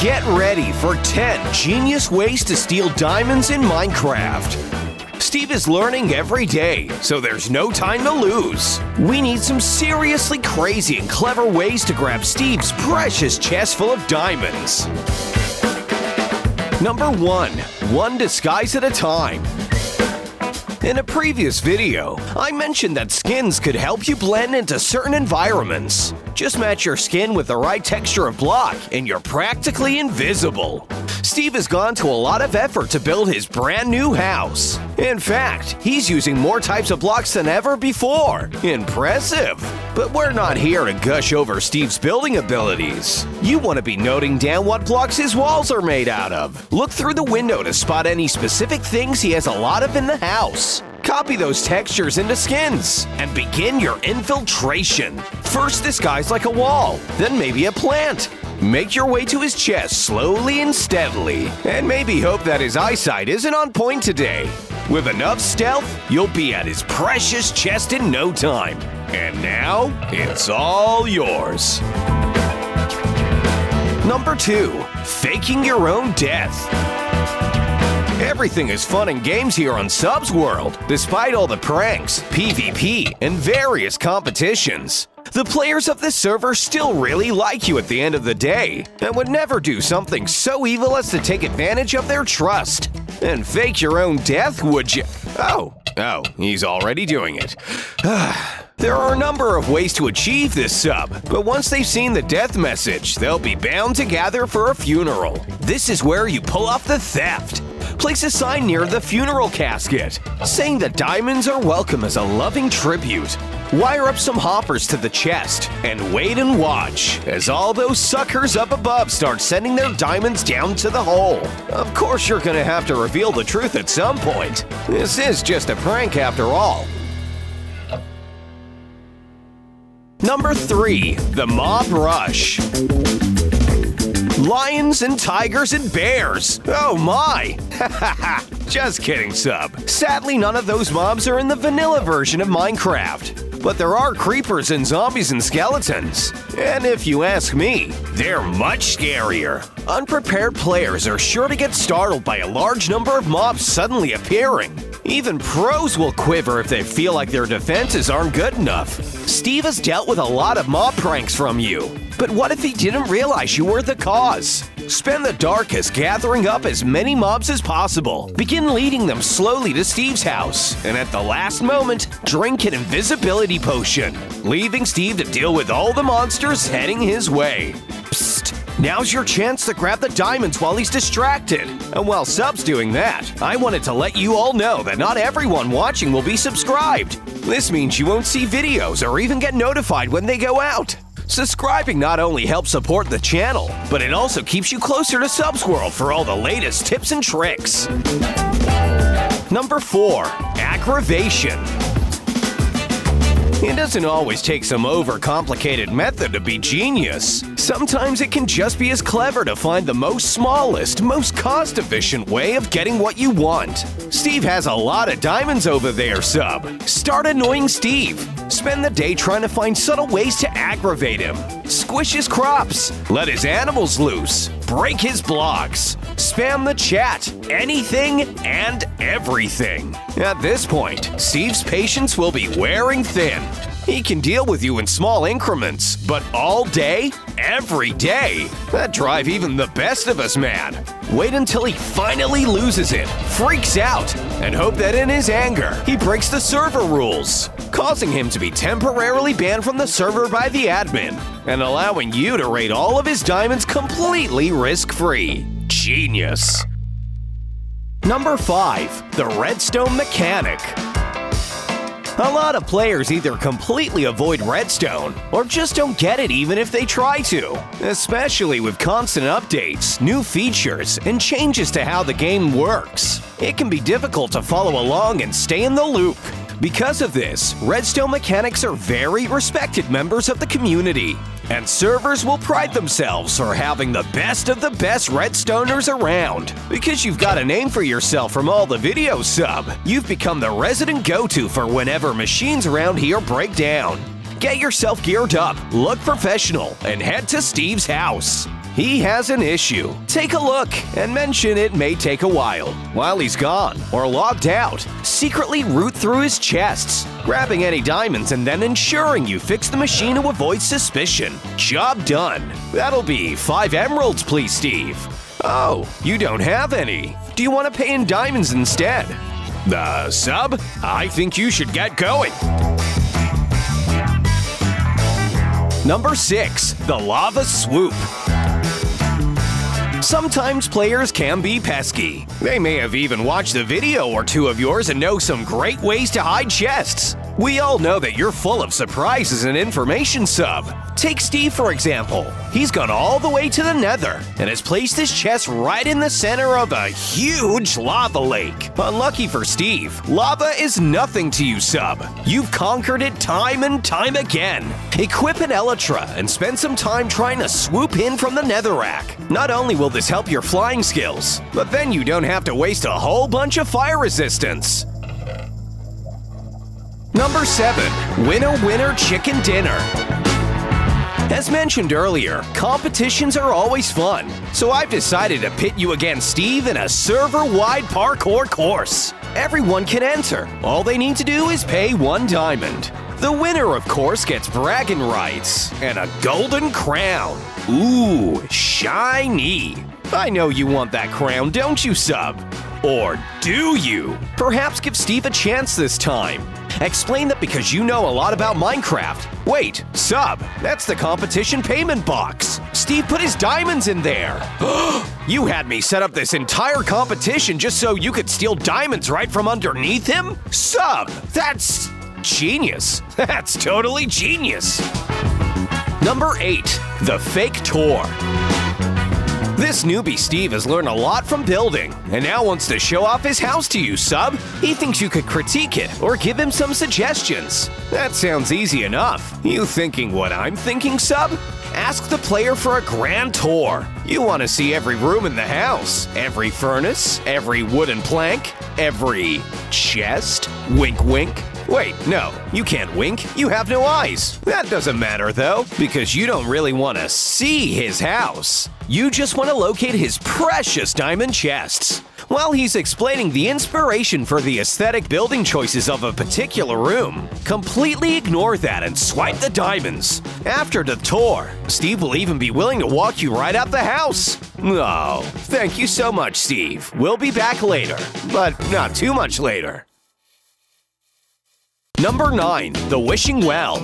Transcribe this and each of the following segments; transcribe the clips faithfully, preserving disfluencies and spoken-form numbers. Get ready for ten genius ways to steal diamonds in Minecraft. Steve is learning every day, so there's no time to lose. We need some seriously crazy and clever ways to grab Steve's precious chest full of diamonds. Number one, one disguise at a time. In a previous video, I mentioned that skins could help you blend into certain environments. Just match your skin with the right texture of block, and you're practically invisible. Steve has gone to a lot of effort to build his brand new house. In fact, he's using more types of blocks than ever before. Impressive! But we're not here to gush over Steve's building abilities. You want to be noting down what blocks his walls are made out of. Look through the window to spot any specific things he has a lot of in the house. Copy those textures into skins and begin your infiltration. First disguise like a wall, then maybe a plant. Make your way to his chest slowly and steadily, and maybe hope that his eyesight isn't on point today. With enough stealth, you'll be at his precious chest in no time. And now, it's all yours. Number two, faking your own death. Everything is fun and games here on Sub's World, despite all the pranks, PvP, and various competitions. The players of this server still really like you at the end of the day, and would never do something so evil as to take advantage of their trust. And fake your own death, would you? Oh, oh, he's already doing it. There are a number of ways to achieve this sub, but once they've seen the death message, they'll be bound to gather for a funeral. This is where you pull off the theft. Place a sign near the funeral casket, saying that diamonds are welcome as a loving tribute. Wire up some hoppers to the chest, and wait and watch, as all those suckers up above start sending their diamonds down to the hole. Of course you're gonna have to reveal the truth at some point. This is just a prank after all. Number three, the mob rush. Lions and tigers and bears. Oh my! Ha ha ha! Just kidding, Sub. Sadly, none of those mobs are in the vanilla version of Minecraft. But there are creepers and zombies and skeletons. And if you ask me, they're much scarier. Unprepared players are sure to get startled by a large number of mobs suddenly appearing. Even pros will quiver if they feel like their defenses aren't good enough. Steve has dealt with a lot of mob pranks from you. But what if he didn't realize you were the cause? Spend the darkest gathering up as many mobs as possible. Begin leading them slowly to Steve's house, and at the last moment, drink an invisibility potion, leaving Steve to deal with all the monsters heading his way. Psst! Now's your chance to grab the diamonds while he's distracted. And while Sub's doing that, I wanted to let you all know that not everyone watching will be subscribed. This means you won't see videos or even get notified when they go out. Subscribing not only helps support the channel, but it also keeps you closer to Sub's World for all the latest tips and tricks. Number four, aggravation. It doesn't always take some overcomplicated method to be genius. Sometimes it can just be as clever to find the most smallest, most cost-efficient way of getting what you want. Steve has a lot of diamonds over there, Sub. Start annoying Steve. Spend the day trying to find subtle ways to aggravate him. Squish his crops. Let his animals loose. Break his blocks. Spam the chat. Anything and everything. At this point, Steve's patience will be wearing thin. He can deal with you in small increments, but all day, every day, that drive even the best of us mad. Wait until he finally loses it, freaks out, and hope that in his anger, he breaks the server rules, causing him to be temporarily banned from the server by the admin, and allowing you to raid all of his diamonds completely risk-free. Genius. Number five, the Redstone mechanic. A lot of players either completely avoid Redstone, or just don't get it even if they try to. Especially with constant updates, new features, and changes to how the game works. It can be difficult to follow along and stay in the loop. Because of this, Redstone mechanics are very respected members of the community, and servers will pride themselves for having the best of the best Redstoners around. Because you've got a name for yourself from all the videos, Sub, you've become the resident go-to for whenever machines around here break down. get yourself geared up, look professional, and head to Steve's house. He has an issue. Take a look and mention it may take a while. While he's gone or logged out, secretly root through his chests, grabbing any diamonds and then ensuring you fix the machine to avoid suspicion. Job done. That'll be five emeralds, please, Steve. Oh, you don't have any. Do you want to pay in diamonds instead? Uh, Sub, I think you should get going. Number six, the lava swoop. Sometimes players can be pesky. They may have even watched a video or two of yours and know some great ways to hide chests. We all know that you're full of surprises and information, Sub. Take Steve, for example. He's gone all the way to the Nether and has placed his chest right in the center of a huge lava lake. Unlucky for Steve, lava is nothing to you, Sub. You've conquered it time and time again. Equip an Elytra and spend some time trying to swoop in from the Netherrack. Not only will this help your flying skills, but then you don't have to waste a whole bunch of fire resistance. Number seven. Win a winner chicken dinner. As mentioned earlier, competitions are always fun, so I've decided to pit you against Steve in a server-wide parkour course. Everyone can enter. All they need to do is pay one diamond. The winner, of course, gets bragging rights and a golden crown. Ooh, shiny. I know you want that crown, don't you, Sub? Or do you? Perhaps give Steve a chance this time. Explain that because you know a lot about Minecraft. Wait, Sub, that's the competition payment box. Steve put his diamonds in there. You had me set up this entire competition just so you could steal diamonds right from underneath him? Sub, that's genius. That's totally genius. Number eight, the fake tour. This newbie Steve has learned a lot from building and now wants to show off his house to you, Sub. He thinks you could critique it or give him some suggestions. That sounds easy enough. You thinking what I'm thinking, Sub? Ask the player for a grand tour. You want to see every room in the house, every furnace, every wooden plank, every chest, wink wink. Wait, no, you can't wink, you have no eyes. That doesn't matter though, because you don't really want to see his house. You just want to locate his precious diamond chests. While he's explaining the inspiration for the aesthetic building choices of a particular room, completely ignore that and swipe the diamonds. After the tour, Steve will even be willing to walk you right out the house. Oh, thank you so much, Steve. We'll be back later, but not too much later. Number nine, the wishing well.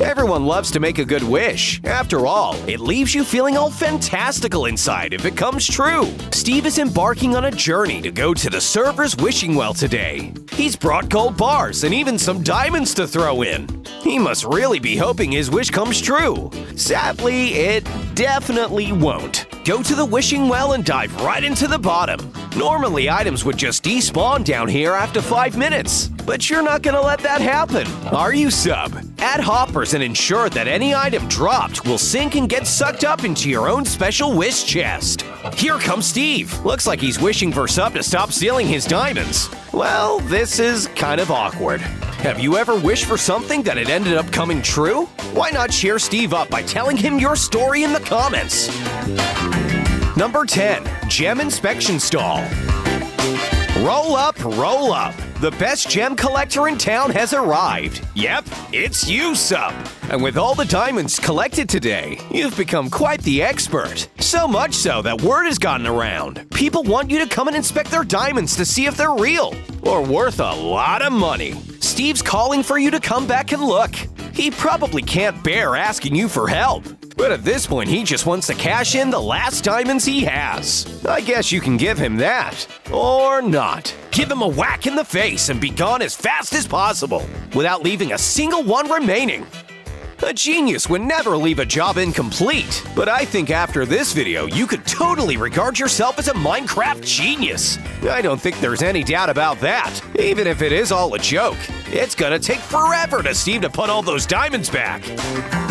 Everyone loves to make a good wish. After all, it leaves you feeling all fantastical inside if it comes true. Steve is embarking on a journey to go to the server's wishing well today. He's brought gold bars and even some diamonds to throw in. He must really be hoping his wish comes true. Sadly, it definitely won't. Go to the wishing well and dive right into the bottom. Normally, items would just despawn down here after five minutes, but you're not gonna let that happen, are you, Sub? Add hoppers and ensure that any item dropped will sink and get sucked up into your own special wish chest. Here comes Steve. Looks like he's wishing for Sub to stop stealing his diamonds. Well, this is kind of awkward. Have you ever wished for something that it ended up coming true? Why not cheer Steve up by telling him your story in the comments? Number ten, gem inspection stall. Roll up, roll up. The best gem collector in town has arrived. Yep, it's you, Sub. And with all the diamonds collected today, you've become quite the expert. So much so that word has gotten around. People want you to come and inspect their diamonds to see if they're real or worth a lot of money. Steve's calling for you to come back and look. He probably can't bear asking you for help. But at this point, he just wants to cash in the last diamonds he has. I guess you can give him that. Or not. Give him a whack in the face and be gone as fast as possible, without leaving a single one remaining. A genius would never leave a job incomplete, but I think after this video, you could totally regard yourself as a Minecraft genius. I don't think there's any doubt about that, even if it is all a joke. It's gonna take forever to Steve to put all those diamonds back.